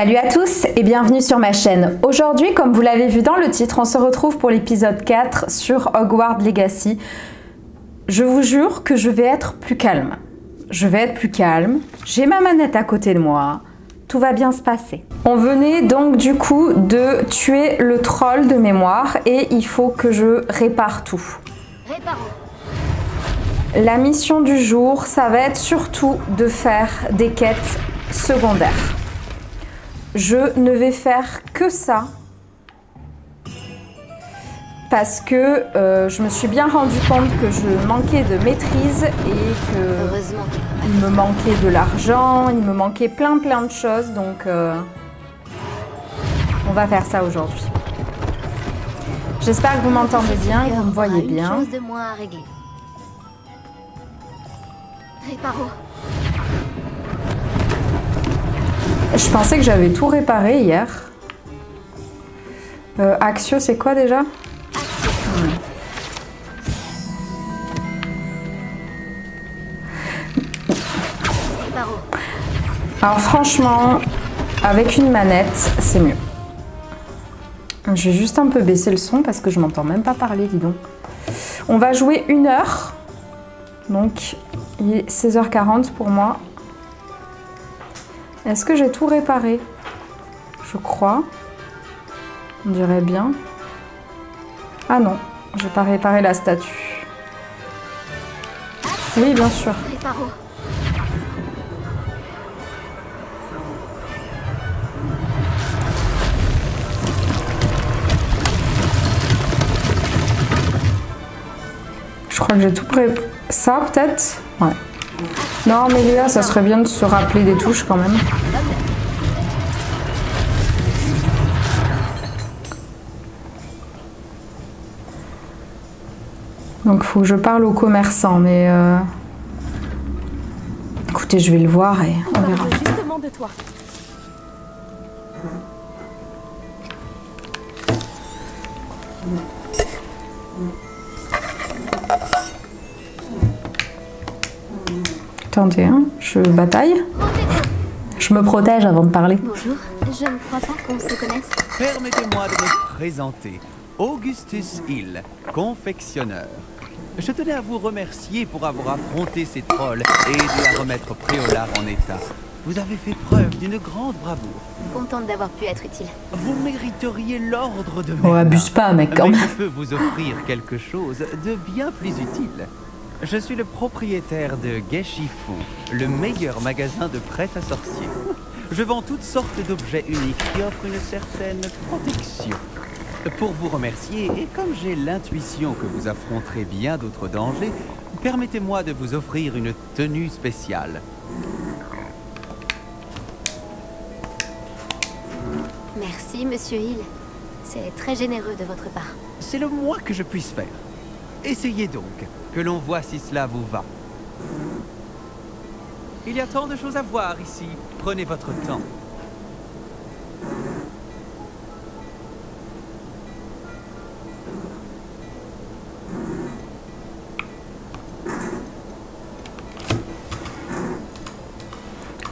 Salut à tous et bienvenue sur ma chaîne. Aujourd'hui, comme vous l'avez vu dans le titre, on se retrouve pour l'épisode 4 sur Hogwarts Legacy. Je vous jure que je vais être plus calme. J'ai ma manette à côté de moi. Tout va bien se passer. On venait donc du coup de tuer le troll de mémoire et il faut que je répare tout. Réparons. La mission du jour, ça va être surtout de faire des quêtes secondaires. Je ne vais faire que ça parce que je me suis bien rendu compte que je manquais de maîtrise et que il me manquait de l'argent, il me manquait plein de choses, donc on va faire ça aujourd'hui. J'espère que vous m'entendez bien et que vous me voyez bien. Je pensais que j'avais tout réparé hier. Axio, c'est quoi déjà? Alors franchement, avec une manette, c'est mieux. J'ai juste un peu baissé le son parce que je m'entends même pas parler, dis donc. On va jouer une heure. Donc, il est 16h40 pour moi. Est-ce que j'ai tout réparé? Je crois. On dirait bien. Ah non, j'ai pas réparé la statue. Oui, bien sûr. Je crois que j'ai tout préparé. Ça, peut-être? Ouais. Non, mais Léa, ça serait bien de se rappeler des touches, quand même. Donc, faut que je parle aux commerçants, mais... Écoutez, je vais le voir et on verra. Attendez, hein, je bataille. Je me protège avant de parler. Bonjour, je ne crois pas qu'on se connaisse. Permettez-moi de me présenter. Augustus Hill, confectionneur. Je tenais à vous remercier pour avoir affronté ces trolls et aidé à remettre Pré-au-Lard en état. Vous avez fait preuve d'une grande bravoure. Contente d'avoir pu être utile. Vous mériteriez l'ordre de... Oh, abuse pas, mec, quand même. Mais je peux vous offrir quelque chose de bien plus utile. Je suis le propriétaire de Geshifu, le meilleur magasin de prêt à sorciers. Je vends toutes sortes d'objets uniques qui offrent une certaine protection. Pour vous remercier, et comme j'ai l'intuition que vous affronterez bien d'autres dangers, permettez-moi de vous offrir une tenue spéciale. Merci, monsieur Hill. C'est très généreux de votre part. C'est le moins que je puisse faire. Essayez donc, que l'on voit si cela vous va. Il y a tant de choses à voir ici. Prenez votre temps.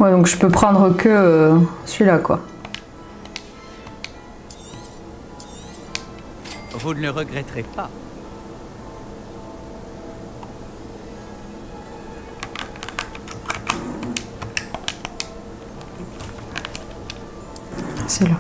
Ouais, donc je peux prendre que celui-là, quoi. Vous ne le regretterez pas. C'est là.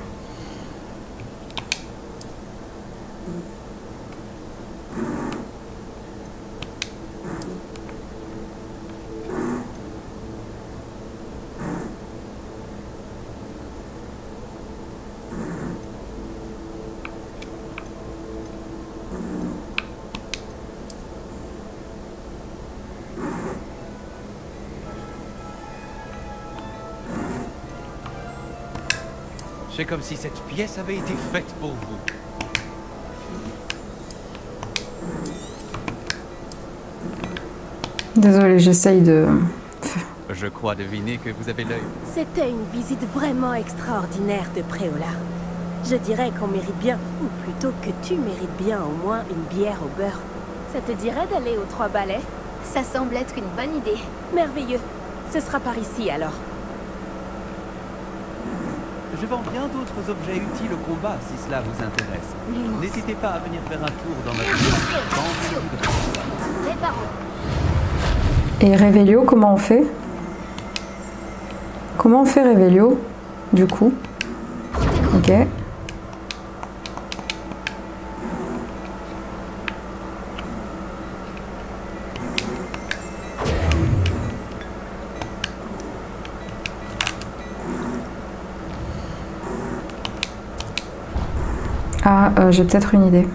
C'est comme si cette pièce avait été faite pour vous. Désolée, j'essaye de... Je crois deviner que vous avez l'œil. C'était une visite vraiment extraordinaire de Pré-au-Lard. Je dirais qu'on mérite bien, ou plutôt que tu mérites bien au moins une bière au beurre. Ça te dirait d'aller aux Trois Balais? Ça semble être une bonne idée. Merveilleux. Ce sera par ici alors. Je vends bien d'autres objets utiles au combat, si cela vous intéresse. N'hésitez pas à venir faire un tour dans ma bibliothèque. Et Revelio, comment on fait? Comment on fait Revelio, du coup? Ok. Ah, j'ai peut-être une idée.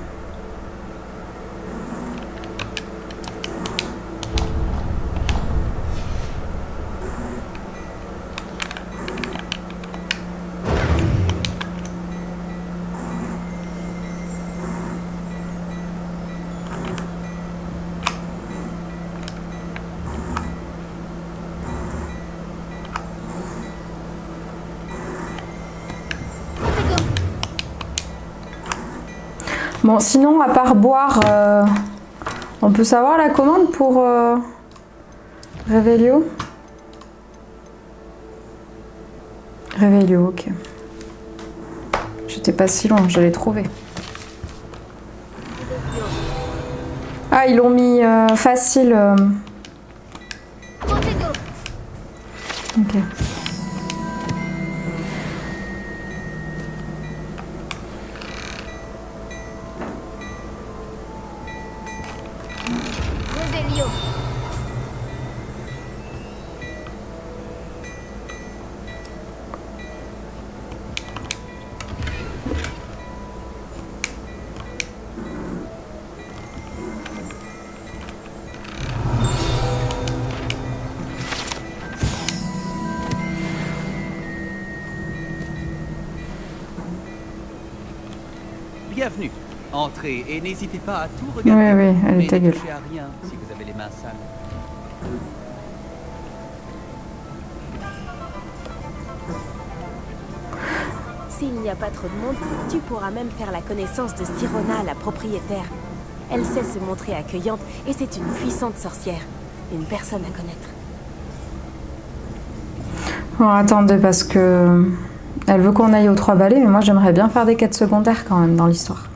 Bon, sinon, à part boire, on peut savoir la commande pour Revelio? Revelio, ok. J'étais pas si loin, je l'ai trouvé. Ah, ils l'ont mis facile. Ok. Bienvenue. Entrez et n'hésitez pas à tout regarder. Oui, oui, elle est ta gueule. Rien si vous avez les mains sales. S'il n'y a pas trop de monde, tu pourras même faire la connaissance de Sirona, la propriétaire. Elle sait se montrer accueillante et c'est une puissante sorcière. Une personne à connaître. Bon, attendez, parce que... Elle veut qu'on aille aux Trois Balais, mais moi j'aimerais bien faire des quêtes secondaires quand même dans l'histoire.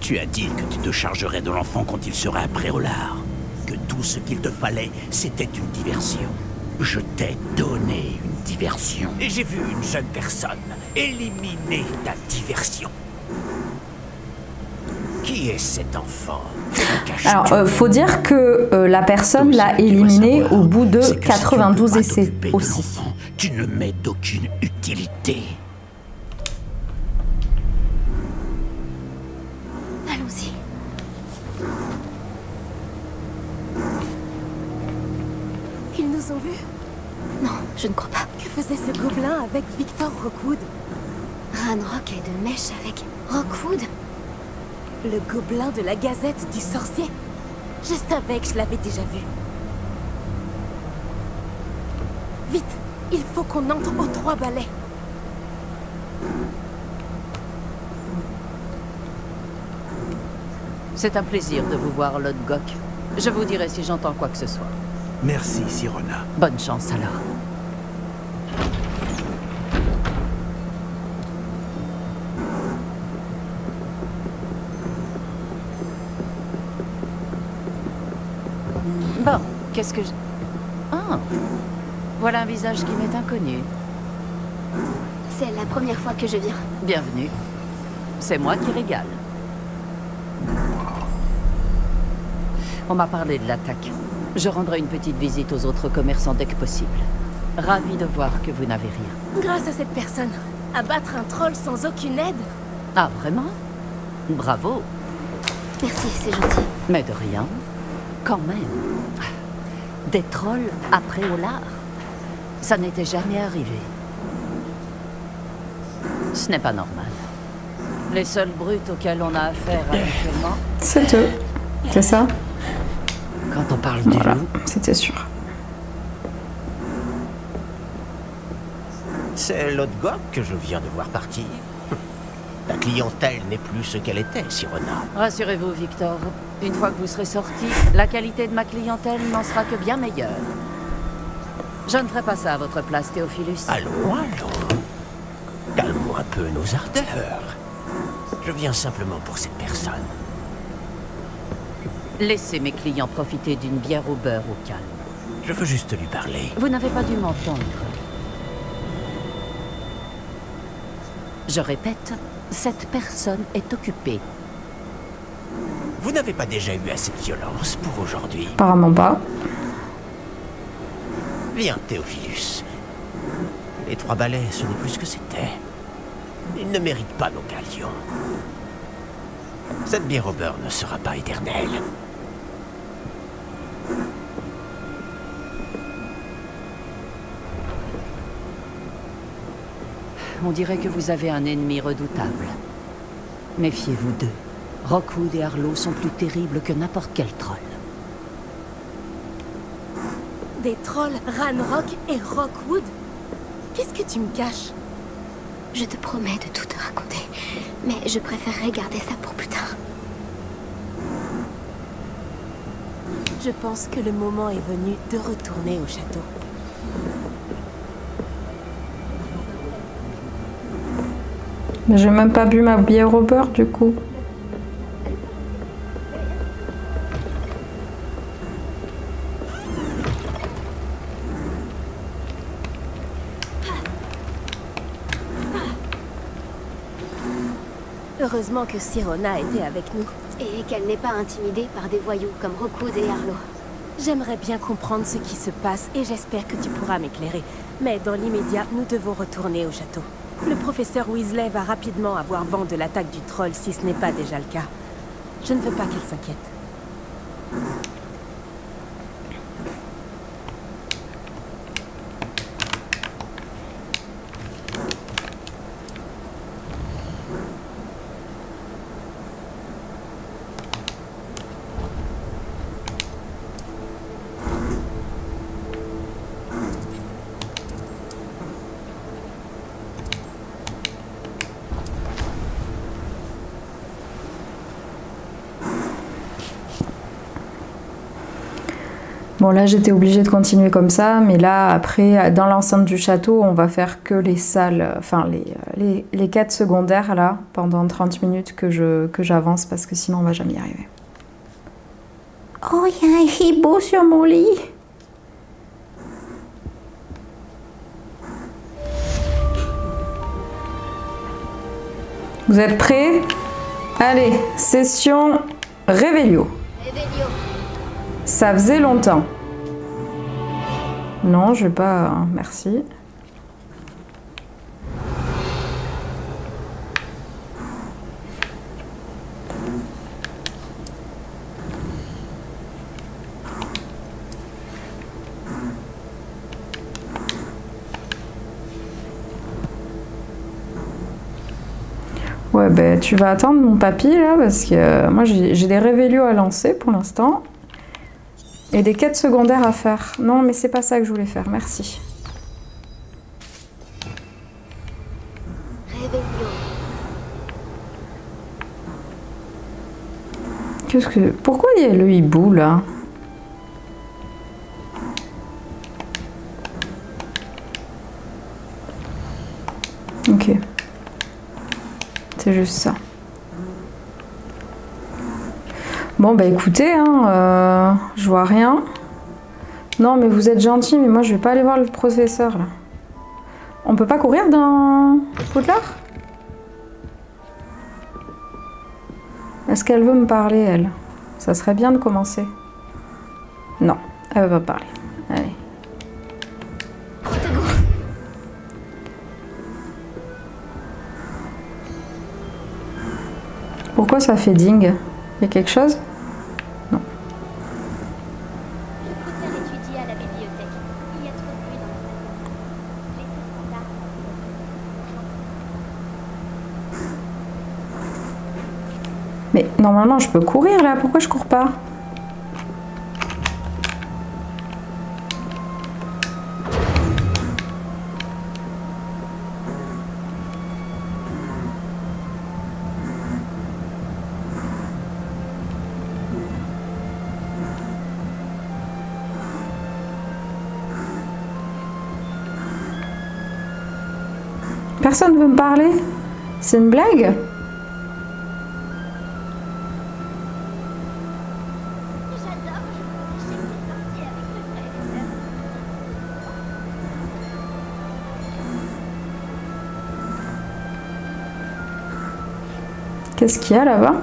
Tu as dit que tu te chargerais de l'enfant quand il sera à Pré-au-Lard. Que tout ce qu'il te fallait, c'était une diversion. Je t'ai donné une diversion. Et j'ai vu une jeune personne éliminer ta diversion. Qui est cet enfant? Alors, faut dire que la personne l'a éliminé au bout de 92 essais aussi. Tu ne mets d'aucune utilité. Je ne crois pas. Que faisait ce gobelin avec Victor Rookwood? Ranrok est de mèche avec Rookwood? Le gobelin de la gazette du sorcier? Je savais que je l'avais déjà vu. Vite, il faut qu'on entre aux Trois Balais. C'est un plaisir de vous voir, Lodgok. Je vous dirai si j'entends quoi que ce soit. Merci, Sirona. Bonne chance alors. Qu'est-ce que je... Ah, voilà un visage qui m'est inconnu. C'est la première fois que je viens. Bienvenue. C'est moi qui régale. On m'a parlé de l'attaque. Je rendrai une petite visite aux autres commerçants dès que possible. Ravi de voir que vous n'avez rien. Grâce à cette personne, abattre un troll sans aucune aide. Ah, vraiment? Bravo. Merci, c'est gentil. Mais de rien. Quand même. Des trolls après au lard, ça n'était jamais arrivé. Ce n'est pas normal. Les seuls brutes auxquels on a affaire actuellement... C'est eux, c'est ça? Quand on parle du loup... C'était sûr. c'est Lodgok que je viens de voir partir. La clientèle n'est plus ce qu'elle était, Sirona. Rassurez-vous, Victor. Une fois que vous serez sorti, la qualité de ma clientèle n'en sera que bien meilleure. Je ne ferai pas ça à votre place, Théophilus. Allons. Calmons un peu nos ardeurs. Je viens simplement pour cette personne. Laissez mes clients profiter d'une bière au beurre au calme. Je veux juste lui parler. Vous n'avez pas dû m'entendre. Je répète, cette personne est occupée. Vous n'avez pas déjà eu assez de violence pour aujourd'hui? Apparemment pas. Viens, Théophilus. Les trois balais, ce n'est plus ce que c'était. Ils ne méritent pas nos galions. Cette bière au beurre ne sera pas éternelle. On dirait que vous avez un ennemi redoutable. Méfiez-vous d'eux. Rookwood et Harlow sont plus terribles que n'importe quel troll. Des trolls Ranrok et Rookwood? Qu'est-ce que tu me caches? Je te promets de tout te raconter, mais je préférerais garder ça pour plus tard. Je pense que le moment est venu de retourner au château. Mais j'ai même pas bu ma bière au beurre du coup. Heureusement que Sirona était avec nous. Et qu'elle n'est pas intimidée par des voyous comme Rookwood et Harlow. J'aimerais bien comprendre ce qui se passe et j'espère que tu pourras m'éclairer. Mais dans l'immédiat, nous devons retourner au château. Le professeur Weasley va rapidement avoir vent de l'attaque du troll si ce n'est pas déjà le cas. Je ne veux pas qu'elle s'inquiète. Bon là j'étais obligée de continuer comme ça, mais là après dans l'enceinte du château on va faire que les salles, enfin les quêtes secondaires là pendant 30 minutes que j'avance parce que sinon on va jamais y arriver. Oh il y a un hibou sur mon lit. Vous êtes prêts? Allez, session Revelio. Ça faisait longtemps. Non, je vais pas... Merci. Ouais, ben tu vas attendre mon papy, là, parce que moi, j'ai des révélios à lancer pour l'instant. Et des quêtes secondaires à faire. Non, mais c'est pas ça que je voulais faire, merci. Qu'est-ce que... Pourquoi il y a le hibou, là? Ok. C'est juste ça. Bon bah écoutez, hein, je vois rien. Non mais vous êtes gentil, mais moi je vais pas aller voir le professeur là. On peut pas courir dans Poudlard? Est-ce qu'elle veut me parler elle? Ça serait bien de commencer. Non, elle veut pas me parler. Allez. Protego. Pourquoi ça fait ding? Y a quelque chose? Mais normalement je peux courir là, pourquoi je cours pas? Personne ne veut me parler? C'est une blague? Qu'est-ce qu'il y a là-bas?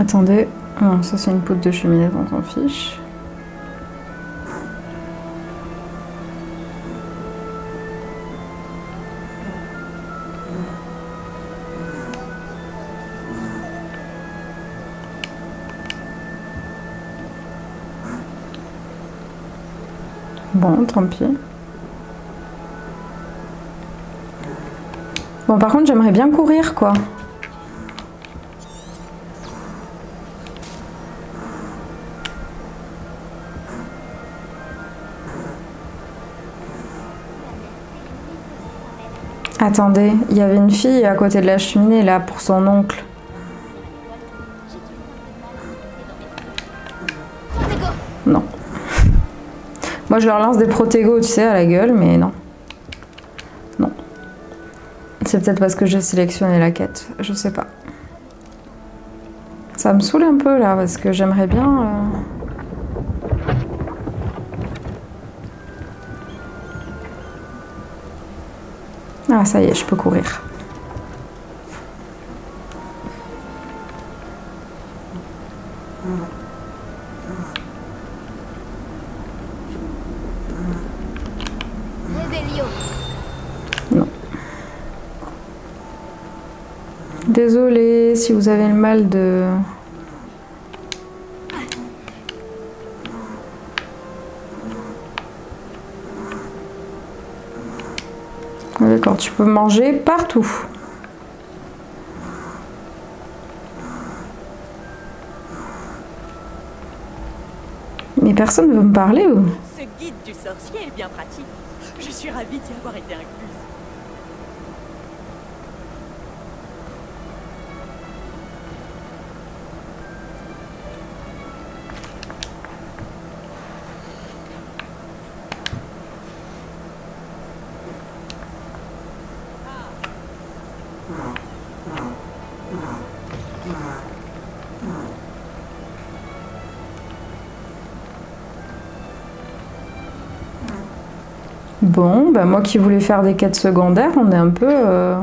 Attendez, non, ça c'est une poutre de cheminée dont on fiche. Bon, tant pis. Bon, par contre, j'aimerais bien courir, quoi. Attendez, il y avait une fille à côté de la cheminée, là, pour son oncle. Non. Moi, je leur lance des Protego, tu sais, à la gueule, mais non. Non. C'est peut-être parce que j'ai sélectionné la quête, je sais pas. Ça me saoule un peu, là, parce que j'aimerais bien... Ah, ça y est, je peux courir. Désolée si vous avez le mal de... D'accord, tu peux manger partout. Mais personne ne veut me parler ou... Ce guide du sorcier est bien pratique. Je suis ravie d'y avoir été incluse. Bon, bah moi qui voulais faire des quêtes secondaires, on est un peu...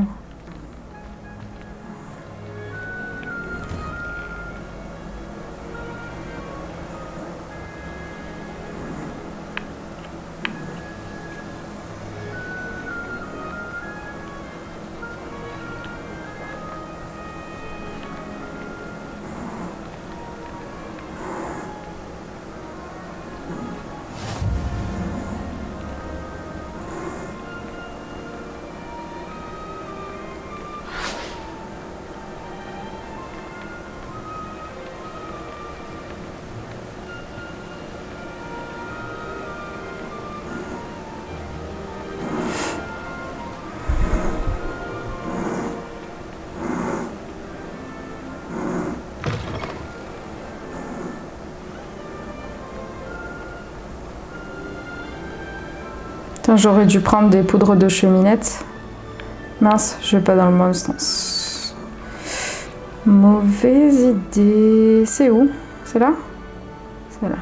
J'aurais dû prendre des poudres de cheminette. Mince, je vais pas dans le bon sens. Mauvaise idée. C'est où? C'est là? C'est là.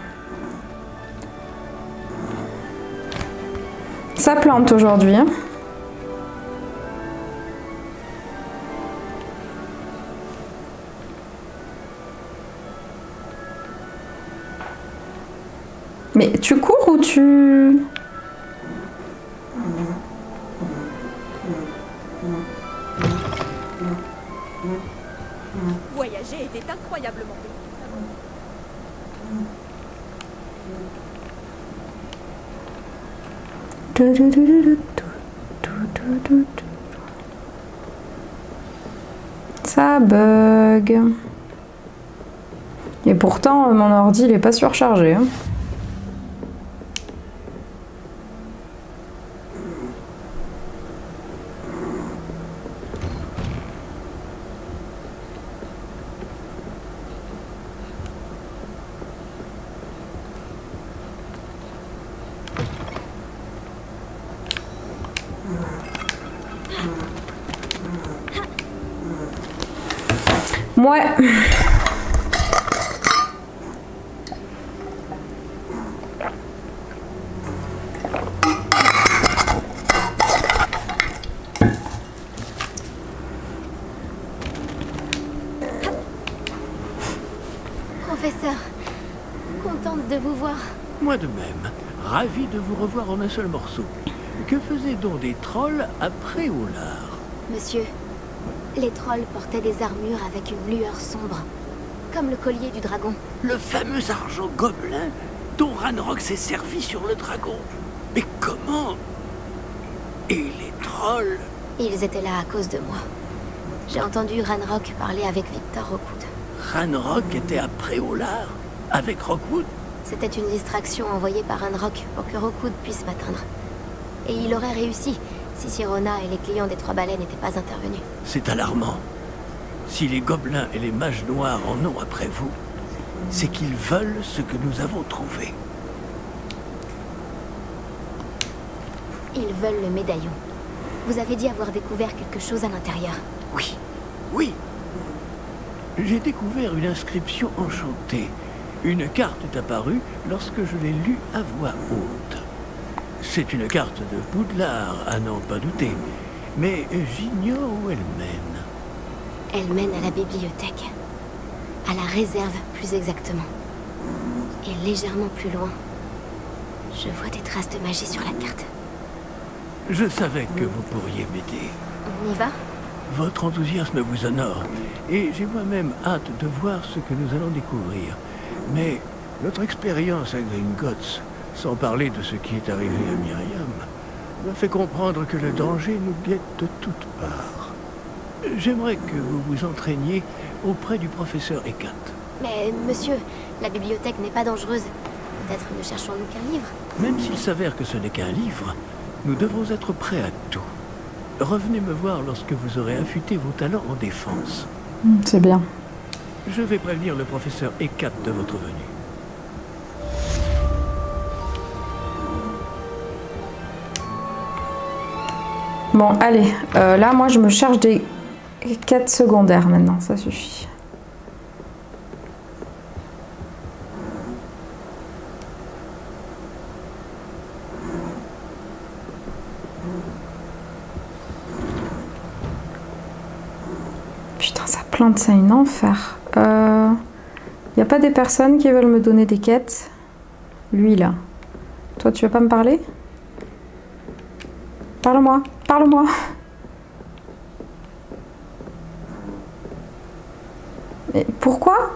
Ça plante aujourd'hui. Hein. Mais tu cours ou tu... Ça bug. Et pourtant, mon ordi, il n'est pas surchargé. Hein. Ouais. Professeur, contente de vous voir. Moi de même. Ravi de vous revoir en un seul morceau. Que faisaient donc des trolls après Pré-au-Lard? Monsieur, les trolls portaient des armures avec une lueur sombre, comme le collier du dragon. Le fameux argent gobelin dont Ranrok s'est servi sur le dragon. Mais comment? Et les trolls? Ils étaient là à cause de moi. J'ai entendu Ranrok parler avec Victor Rookwood. Ranrok était à Pré-au-Lard avec Rookwood? C'était une distraction envoyée par Ranrok pour que Rookwood puisse m'atteindre. Et il aurait réussi si Sirona et les clients des Trois Balais n'étaient pas intervenus. C'est alarmant. Si les gobelins et les mages noirs en ont après vous, c'est qu'ils veulent ce que nous avons trouvé. Ils veulent le médaillon. Vous avez dit avoir découvert quelque chose à l'intérieur. Oui, oui. J'ai découvert une inscription enchantée. Une carte est apparue lorsque je l'ai lue à voix haute. C'est une carte de Poudlard, à n'en pas douter. Mais j'ignore où elle mène. Elle mène à la bibliothèque. À la réserve, plus exactement. Et légèrement plus loin. Je vois des traces de magie sur la carte. Je savais que vous pourriez m'aider. On y va? Votre enthousiasme vous honore. Et j'ai moi-même hâte de voir ce que nous allons découvrir. Mais notre expérience à Gringotts, sans parler de ce qui est arrivé à Myriam, m'a fait comprendre que le danger nous guette de toutes parts. J'aimerais que vous vous entraîniez auprès du professeur Eckhart. Mais monsieur, la bibliothèque n'est pas dangereuse. Peut-être ne cherchons-nous qu'un livre. Même s'il s'avère que ce n'est qu'un livre, nous devons être prêts à tout. Revenez me voir lorsque vous aurez affûté vos talents en défense. C'est bien. Je vais prévenir le professeur Eckhart de votre venue. Bon, allez. Là, moi, je me charge des quêtes secondaires maintenant. Ça suffit. Putain, ça plante, c'est un enfer. Y a pas des personnes qui veulent me donner des quêtes? Lui, là. Toi, tu veux pas me parler? Parle-moi. Parle-moi. Mais pourquoi?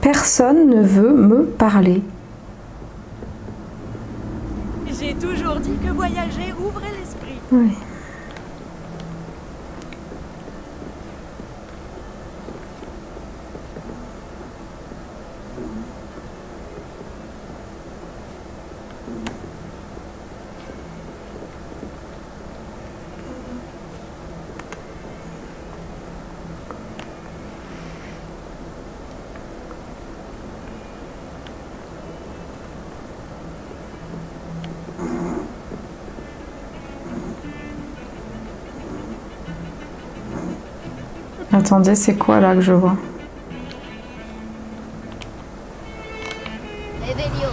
Personne ne veut me parler. J'ai toujours dit que voyager ouvrait l'esprit. Oui. Attendez, c'est quoi là que je vois? Revelio.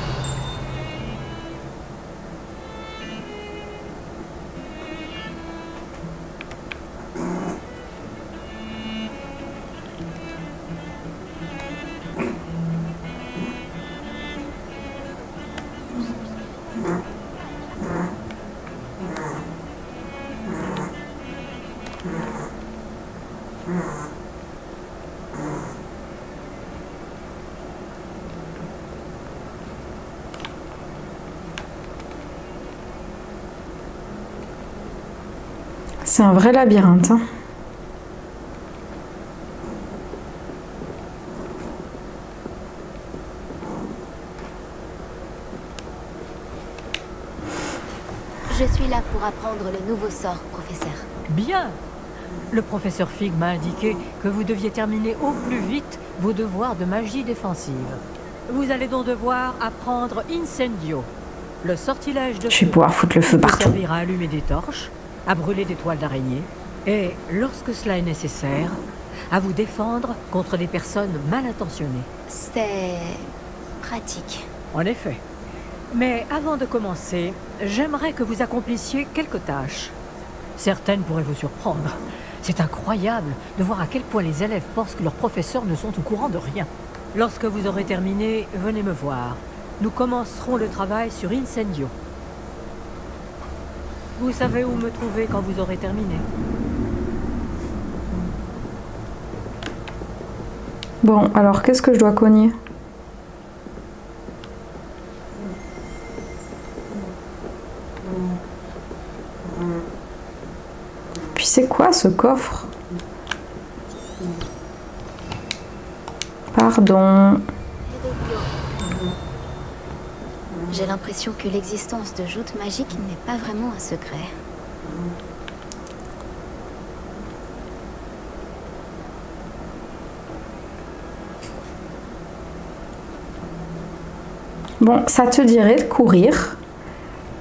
C'est un vrai labyrinthe, hein. Je suis là pour apprendre le nouveau sort, professeur. Bien. Le professeur Fig m'a indiqué que vous deviez terminer au plus vite vos devoirs de magie défensive. Vous allez donc devoir apprendre Incendio, le sortilège de... Je vais pouvoir foutre le feu partout. Servira à allumer des torches, à brûler des toiles d'araignée, Et, lorsque cela est nécessaire, à vous défendre contre des personnes mal intentionnées. C'est... pratique. En effet. Mais avant de commencer, j'aimerais que vous accomplissiez quelques tâches. Certaines pourraient vous surprendre. C'est incroyable de voir à quel point les élèves pensent que leurs professeurs ne sont au courant de rien. Lorsque vous aurez terminé, venez me voir. Nous commencerons le travail sur Incendio. Vous savez où me trouver quand vous aurez terminé. Bon, alors qu'est-ce que je dois cogner ? Puis c'est quoi ce coffre? Pardon. J'ai l'impression que l'existence de Joute Magique n'est pas vraiment un secret. Bon, ça te dirait de courir?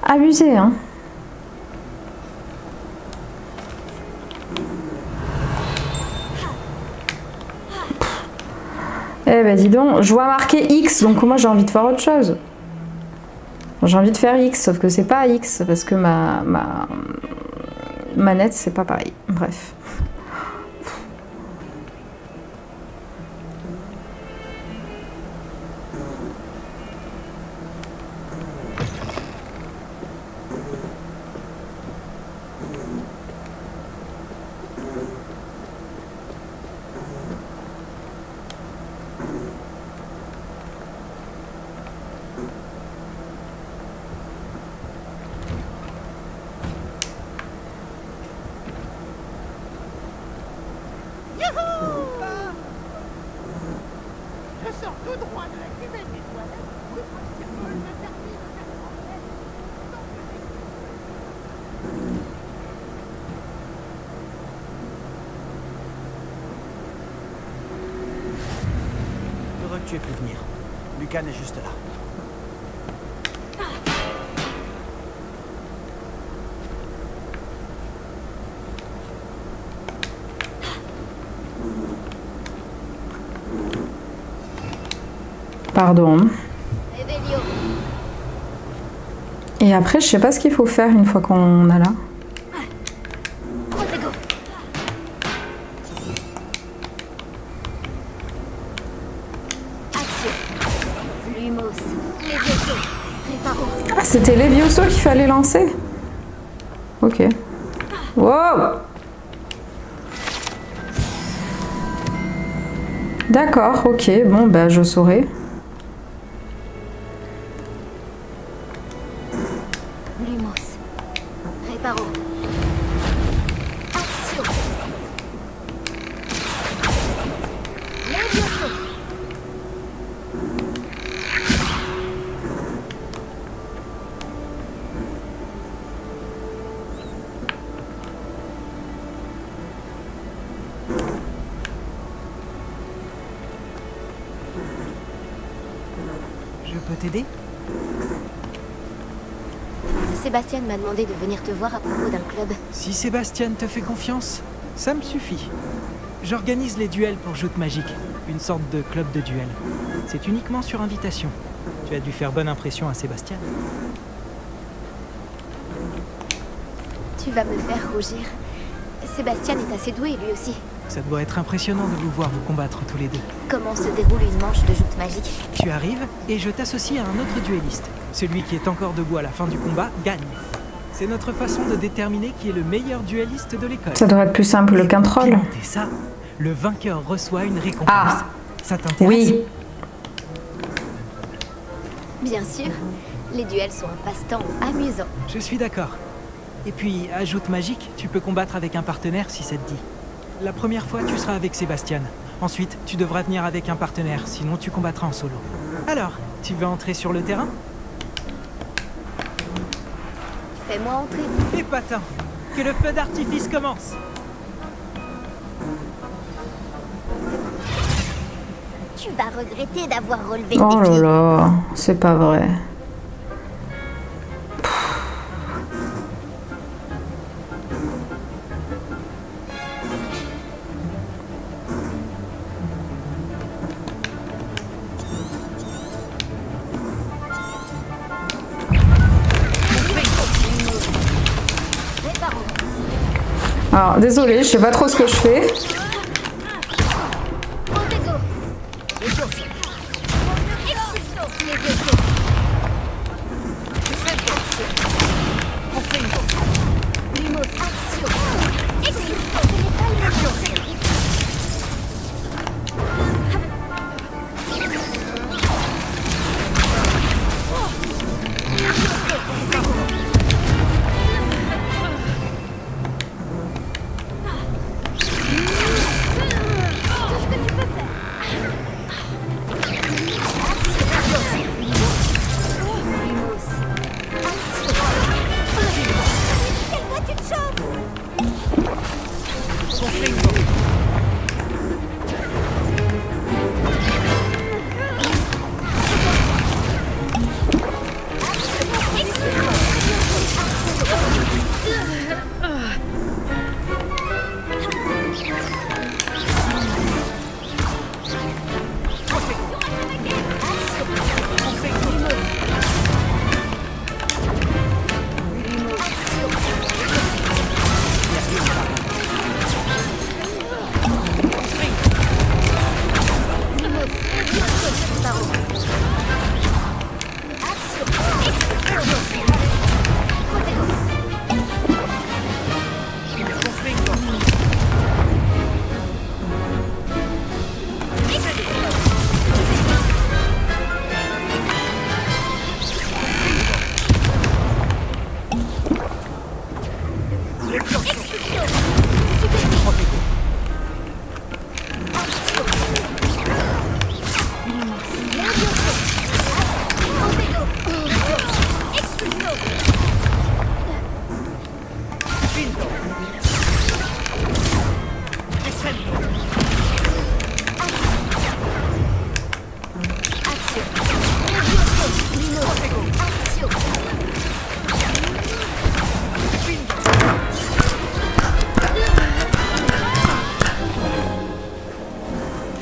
Abusé, hein? Eh ben dis donc, je vois marqué X, donc moi j'ai envie de faire autre chose. J'ai envie de faire X, sauf que c'est pas X, parce que ma manette c'est pas pareil. Bref. Tu es pu venir. Lucan est juste là. Pardon. Et après, je sais pas ce qu'il faut faire une fois qu'on a là. C'était Levioso qu'il fallait lancer. Ok. Wow. D'accord, ok. Bon, ben je saurai. Sébastien m'a demandé de venir te voir à propos d'un club. Si Sébastien te fait confiance, ça me suffit. J'organise les duels pour Joute Magique, une sorte de club de duel. C'est uniquement sur invitation. Tu as dû faire bonne impression à Sébastien. Tu vas me faire rougir. Sébastien est assez doué lui aussi. Ça doit être impressionnant de vous voir vous combattre tous les deux. Comment se déroule une manche de Joute Magique? Tu arrives et je t'associe à un autre duelliste. Celui qui est encore debout à la fin du combat gagne. C'est notre façon de déterminer qui est le meilleur duelliste de l'école. Ça devrait être plus simple qu'un troll. Ça, le vainqueur reçoit une récompense. Ah. Ça t'intéresse? Oui. Bien sûr, les duels sont un passe-temps amusant. Je suis d'accord. Et puis, à Joute Magique, tu peux combattre avec un partenaire si ça te dit. La première fois, tu seras avec Sébastien. Ensuite, tu devras venir avec un partenaire, sinon tu combattras en solo. Alors, tu veux entrer sur le terrain ? Fais-moi entrer. Épatant. Que le feu d'artifice commence. Tu vas regretter d'avoir relevé le défi. Oh là là, c'est pas vrai. Alors, désolé, je sais pas trop ce que je fais.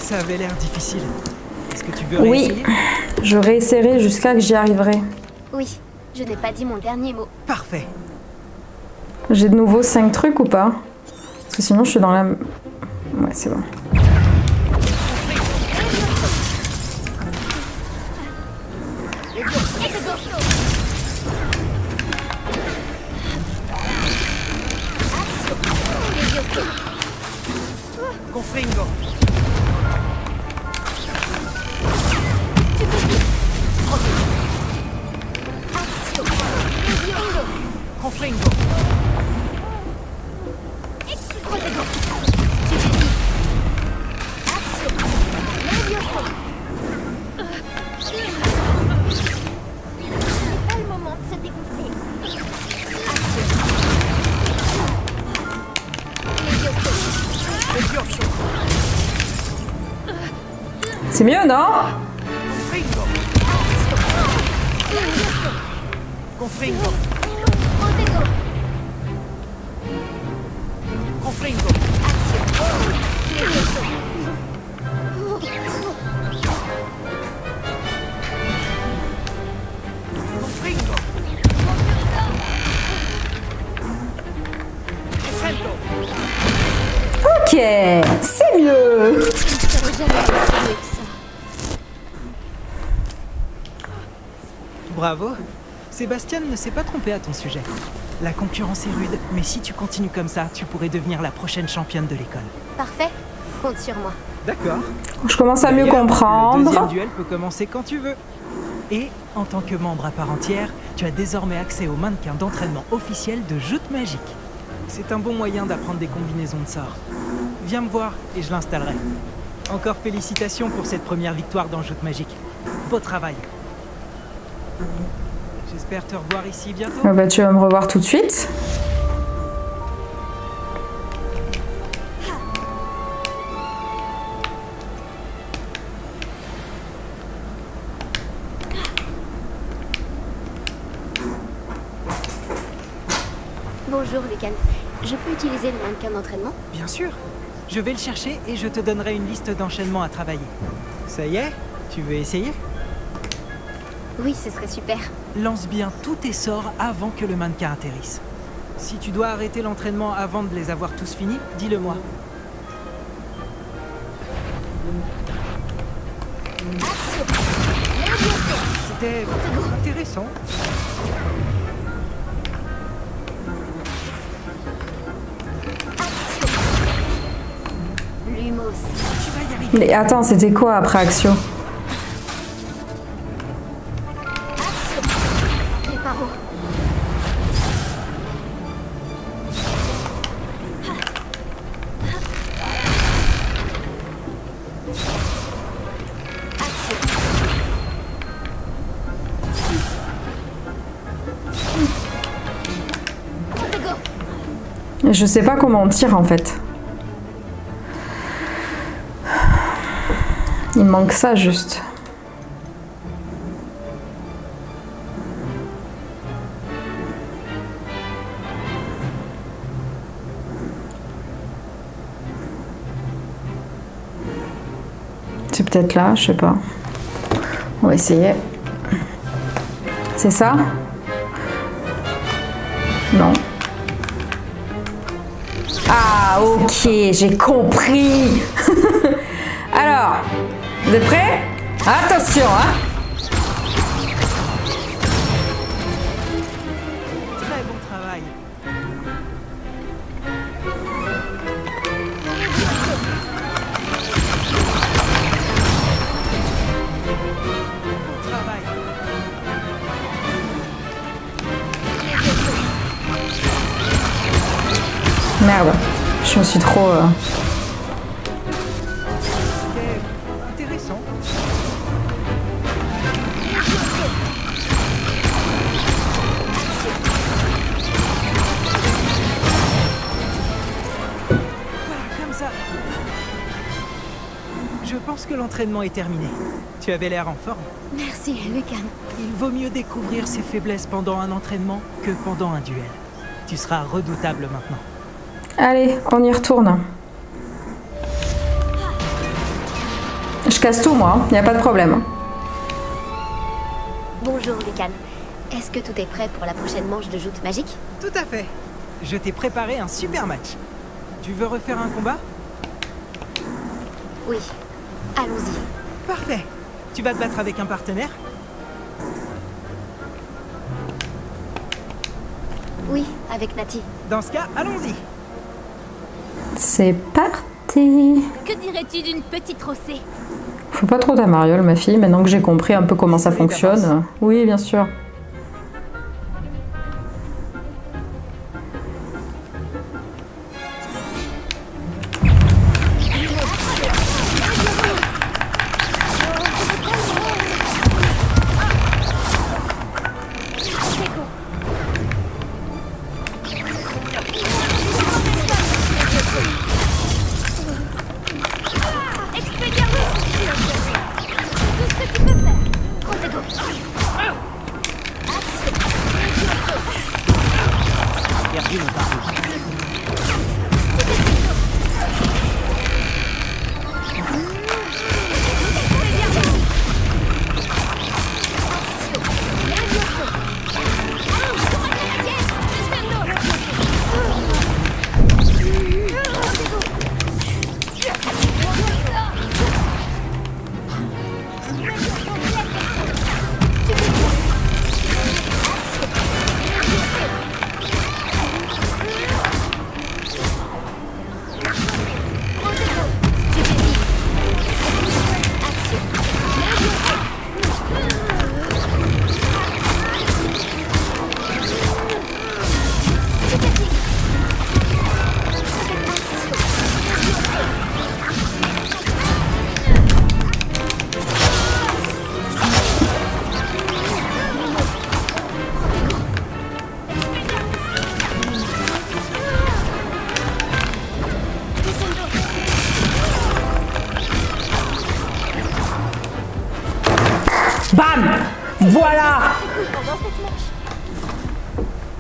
Ça avait l'air difficile. Est-ce que tu veux réessayer? Oui, je réessayerai jusqu'à que j'y arriverai. Oui, je n'ai pas dit mon dernier mot. Parfait. J'ai de nouveau 5 trucs ou pas? Parce que sinon je suis dans la... Ouais, c'est bon. C'est mieux, non? Ok, c'est mieux. Bravo. Sébastien ne s'est pas trompé à ton sujet. La concurrence est rude, mais si tu continues comme ça, tu pourrais devenir la prochaine championne de l'école. Parfait. Compte sur moi. D'accord. Je commence à mieux comprendre. Le deuxième duel peut commencer quand tu veux. Et, en tant que membre à part entière, tu as désormais accès au mannequin d'entraînement officiel de Joute Magique. C'est un bon moyen d'apprendre des combinaisons de sorts. Viens me voir et je l'installerai. Encore félicitations pour cette première victoire dans Joute Magique. Beau travail. J'espère te revoir ici bientôt. Ah bah tu vas me revoir tout de suite. Bonjour Lucan, je peux utiliser le mannequin d'entraînement? Bien sûr, je vais le chercher et je te donnerai une liste d'enchaînements à travailler. Ça y est, tu veux essayer? Oui, ce serait super. Lance bien tous tes sorts avant que le mannequin atterrisse. Si tu dois arrêter l'entraînement avant de les avoir tous finis, dis-le-moi. C'était intéressant. Mais attends, c'était quoi après action? Je sais pas comment on tire en fait. Il manque ça juste. C'est peut-être là, je sais pas. On va essayer. C'est ça? Non. Ah, ok, j'ai compris. Alors, de près, attention, hein. Très bon travail. Bon travail. Merde. Je me suis trop... C'était intéressant. Voilà, comme ça. Je pense que l'entraînement est terminé. Tu avais l'air en forme. Merci, Lucan. Il vaut mieux découvrir ses faiblesses pendant un entraînement que pendant un duel. Tu seras redoutable maintenant. Allez, on y retourne. Je casse tout, moi. Il n'y a pas de problème. Bonjour, Bicane. Est-ce que tout est prêt pour la prochaine manche de joute magique? Tout à fait. Je t'ai préparé un super match. Tu veux refaire un combat? Oui. Allons-y. Parfait. Tu vas te battre avec un partenaire? Oui, avec Nati. Dans ce cas, allons-y. C'est parti. Que dirais-tu d'une petite rossée? Faut pas trop ta mariole, ma fille, maintenant que j'ai compris un peu comment ça fonctionne. Oui, bien sûr.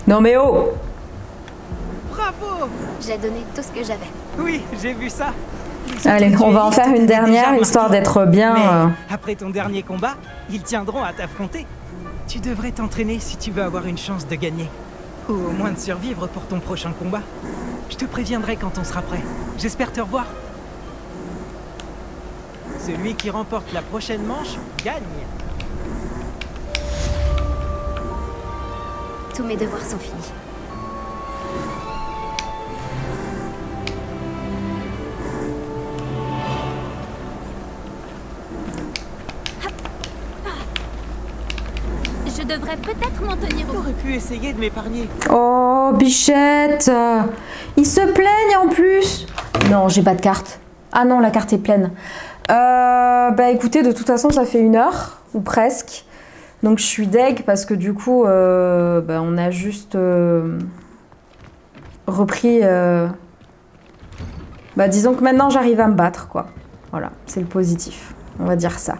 Non mais oh! Bravo! J'ai donné tout ce que j'avais. Oui, j'ai vu ça. Allez, on va en faire une dernière, histoire d'être bien... Mais après ton dernier combat, ils tiendront à t'affronter. Tu devrais t'entraîner si tu veux avoir une chance de gagner. Ou au moins de survivre pour ton prochain combat. Je te préviendrai quand on sera prêt. J'espère te revoir. Celui qui remporte la prochaine manche gagne. Tous mes devoirs sont finis. Je devrais peut-être m'en tenir. J'aurais pu essayer de m'épargner. Oh, bichette! Ils se plaignent en plus! Non, j'ai pas de carte. Ah non, la carte est pleine. Bah écoutez, de toute façon, ça fait 1 heure, ou presque. Donc je suis deg parce que du coup, bah, on a juste repris... Bah disons que maintenant, j'arrive à me battre, quoi. Voilà, c'est le positif. On va dire ça.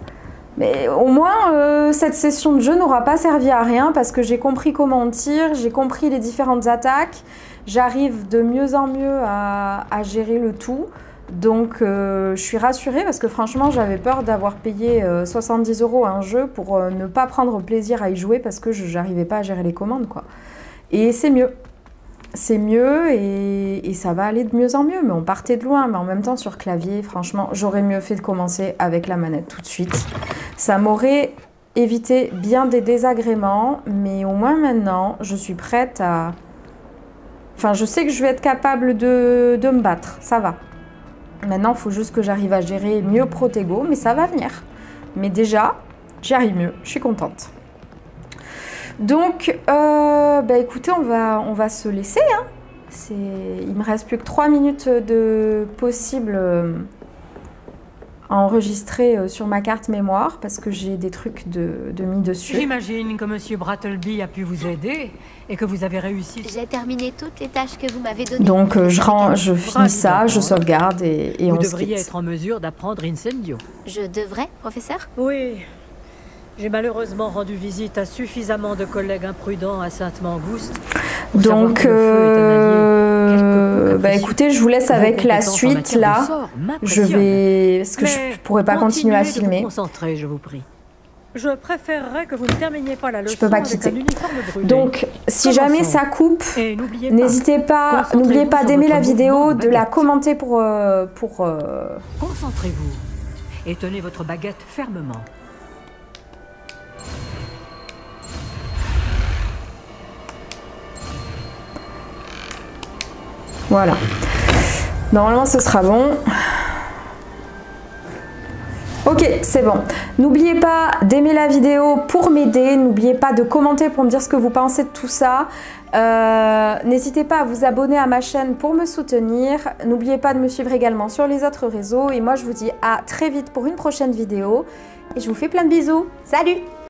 Mais au moins, cette session de jeu n'aura pas servi à rien parce que j'ai compris comment on tire, j'ai compris les différentes attaques, j'arrive de mieux en mieux à gérer le tout. Donc, je suis rassurée parce que franchement, j'avais peur d'avoir payé 70 € à un jeu pour ne pas prendre plaisir à y jouer parce que je n'arrivais pas à gérer les commandes, quoi. Et c'est mieux. C'est mieux et ça va aller de mieux en mieux. Mais on partait de loin, mais en même temps sur clavier, franchement, j'aurais mieux fait de commencer avec la manette tout de suite. Ça m'aurait évité bien des désagréments, mais au moins maintenant, je suis prête à... Enfin, je sais que je vais être capable de me battre, ça va. Maintenant, il faut juste que j'arrive à gérer mieux Protego, mais ça va venir. Mais déjà, j'y arrive mieux, je suis contente. Donc, bah écoutez, on va se laisser, hein. Il me reste plus que 3 minutes de possible à enregistrer sur ma carte mémoire, parce que j'ai des trucs de mis dessus. J'imagine que Monsieur Brattleby a pu vous aider, et que vous avez réussi. J'ai terminé toutes les tâches que vous m'avez données. Donc, je finis ça, je sauvegarde, et on se quitte. Vous devriez être en mesure d'apprendre Incendio. Je devrais, professeur? Oui. J'ai malheureusement rendu visite à suffisamment de collègues imprudents à Saint Mangouste. Donc, bah écoutez, je vous laisse avec la suite là. Je vais, parce que je pourrais pas continuer à filmer. Concentrez, je vous prie. Je préférerais que vous ne terminiez pas la leçon. Je peux pas quitter. Donc, si jamais ça coupe, n'hésitez pas, n'oubliez pas d'aimer la vidéo, de la commenter pour. Concentrez-vous et tenez votre baguette fermement. Voilà. Normalement, ce sera bon. Ok, c'est bon. N'oubliez pas d'aimer la vidéo pour m'aider. N'oubliez pas de commenter pour me dire ce que vous pensez de tout ça. N'hésitez pas à vous abonner à ma chaîne pour me soutenir. N'oubliez pas de me suivre également sur les autres réseaux. Et moi, je vous dis à très vite pour une prochaine vidéo. Et je vous fais plein de bisous. Salut!